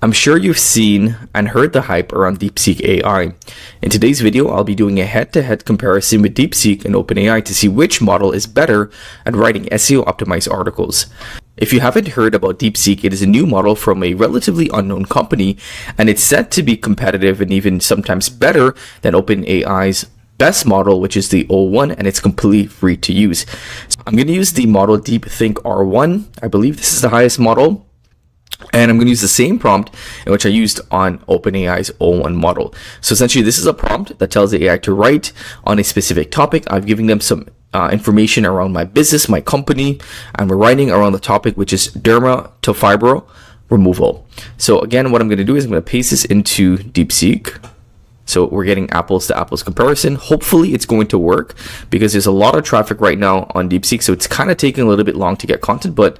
I'm sure you've seen and heard the hype around DeepSeek AI. In today's video, I'll be doing a head-to-head comparison with DeepSeek and OpenAI to see which model is better at writing SEO-optimized articles. If you haven't heard about DeepSeek, it is a new model from a relatively unknown company, and it's said to be competitive and even sometimes better than OpenAI's best model, which is the O1, and it's completely free to use. So I'm going to use the model DeepThink R1. I believe this is the highest model. And I'm going to use the same prompt in which I used on OpenAI's O1 model. So essentially, this is a prompt that tells the AI to write on a specific topic. I've given them some information around my business, my company, and we're writing around the topic, which is dermato fibro removal. So again, what I'm going to do is I'm going to paste this into DeepSeek. So we're getting apples to apples comparison. Hopefully it's going to work because there's a lot of traffic right now on DeepSeek. So it's kind of taking a little bit long to get content, but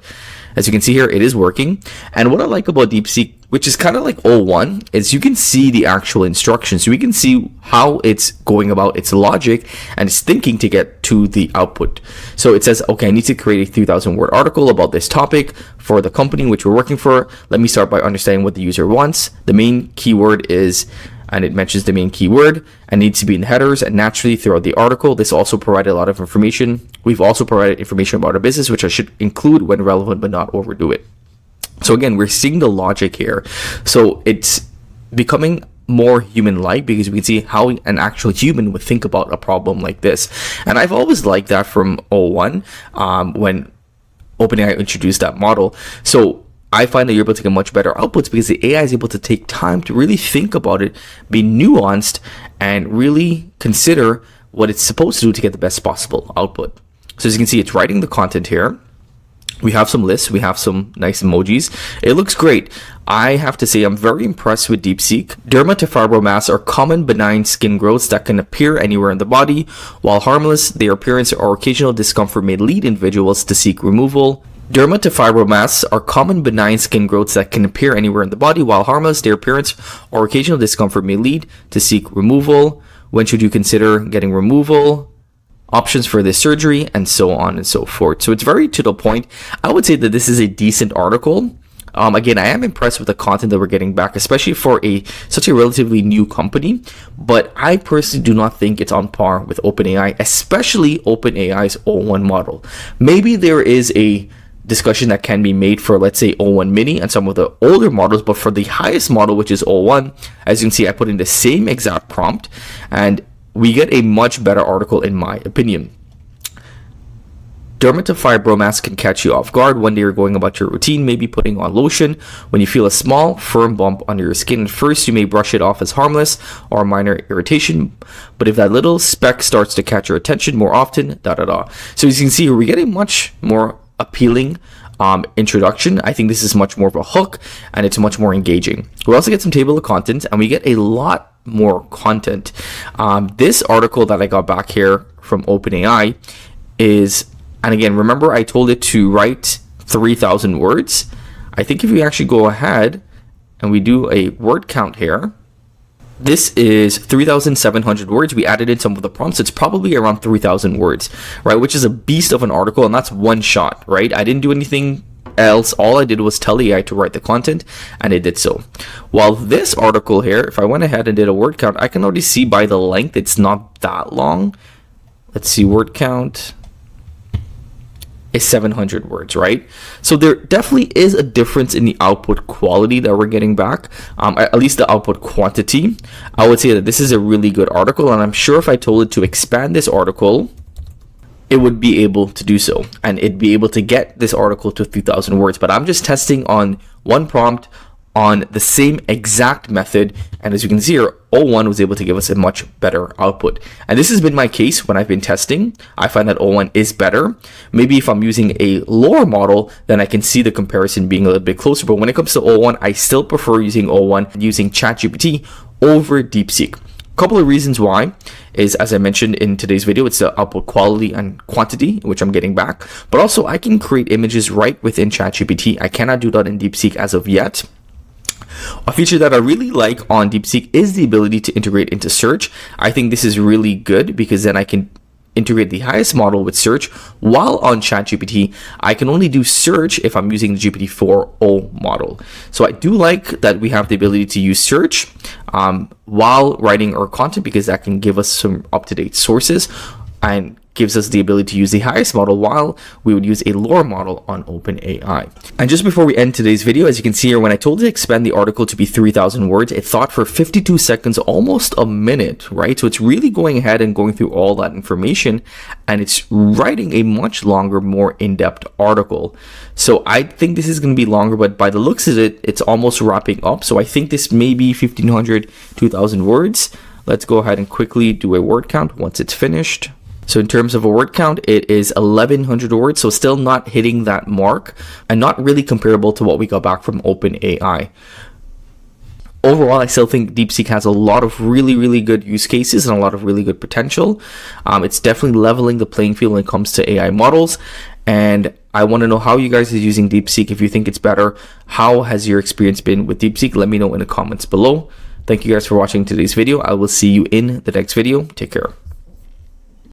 as you can see here, it is working. And what I like about DeepSeek, which is kind of like O1, is you can see the actual instructions. So we can see how it's going about its logic and its thinking to get to the output. So it says, okay, I need to create a 3,000-word article about this topic for the company which we're working for. Let me start by understanding what the user wants. The main keyword is, and it mentions the main keyword, and needs to be in headers and naturally throughout the article. This also provided a lot of information. We've also provided information about our business, which I should include when relevant, but not overdo it. So again, we're seeing the logic here. So it's becoming more human-like because we can see how an actual human would think about a problem like this. And I've always liked that from O1 when OpenAI introduced that model. So I find that you're able to get much better outputs because the AI is able to take time to really think about it, be nuanced, and really consider what it's supposed to do to get the best possible output. So as you can see, it's writing the content here. We have some lists, we have some nice emojis. It looks great. I have to say I'm very impressed with DeepSeek. Dermatofibromas are common benign skin growths that can appear anywhere in the body. While harmless, their appearance or occasional discomfort may lead individuals to seek removal. Dermatofibromas are common benign skin growths that can appear anywhere in the body. While harmless, their appearance or occasional discomfort may lead to seek removal. When should you consider getting removal? Options for this surgery, and so on and so forth. So it's very to the point. I would say that this is a decent article. Again, I am impressed with the content that we're getting back, especially for such a relatively new company. But I personally do not think it's on par with OpenAI, especially OpenAI's O1 model. Maybe there is a discussion that can be made for, let's say, O1 Mini and some of the older models, but for the highest model, which is O1, as you can see, I put in the same exact prompt and we get a much better article in my opinion. Dermatofibromas can catch you off guard when you're going about your routine, maybe putting on lotion. When you feel a small, firm bump under your skin, at first you may brush it off as harmless or a minor irritation, but if that little speck starts to catch your attention more often, So as you can see here, we get a much more appealing introduction. I think this is much more of a hook and it's much more engaging. We also get some table of contents and we get a lot more content. This article that I got back here from OpenAI is, and again, remember I told it to write 3,000 words. I think if we actually go ahead and we do a word count here, this is 3,700 words. We added in some of the prompts. It's probably around 3,000 words, right? Which is a beast of an article, and that's one shot, right? I didn't do anything else. All I did was tell the AI to write the content, and it did so. While this article here, if I went ahead and did a word count, I can already see by the length, it's not that long. Let's see, word count is 700 words, right? So there definitely is a difference in the output quality that we're getting back, at least the output quantity. I would say that this is a really good article, and I'm sure if I told it to expand this article, it would be able to do so, and it'd be able to get this article to 3,000 words. But I'm just testing on one prompt on the same exact method, and as you can see here, O1 was able to give us a much better output. And this has been my case when I've been testing. I find that O1 is better. Maybe if I'm using a lower model, then I can see the comparison being a little bit closer, but when it comes to O1, I still prefer using O1, using ChatGPT over DeepSeek. A couple of reasons why is, as I mentioned in today's video, it's the output quality and quantity, which I'm getting back, but also I can create images right within ChatGPT. I cannot do that in DeepSeek as of yet. A feature that I really like on DeepSeek is the ability to integrate into search. I think this is really good because then I can integrate the highest model with search, while on ChatGPT, I can only do search if I'm using the GPT-4o model. So I do like that we have the ability to use search while writing our content, because that can give us some up-to-date sources and gives us the ability to use the highest model while we would use a lower model on OpenAI. And just before we end today's video, as you can see here, when I told it to expand the article to be 3,000 words, it thought for 52 seconds, almost a minute, right? So it's really going ahead and going through all that information, and it's writing a much longer, more in-depth article. So I think this is going to be longer, but by the looks of it, it's almost wrapping up. So I think this may be 1,500, 2,000 words. Let's go ahead and quickly do a word count once it's finished. So in terms of a word count, it is 1,100 words, so still not hitting that mark and not really comparable to what we got back from OpenAI. Overall, I still think DeepSeek has a lot of really, really good use cases and a lot of really good potential. It's definitely leveling the playing field when it comes to AI models. And I want to know how you guys are using DeepSeek. If you think it's better, how has your experience been with DeepSeek? Let me know in the comments below. Thank you guys for watching today's video. I will see you in the next video. Take care.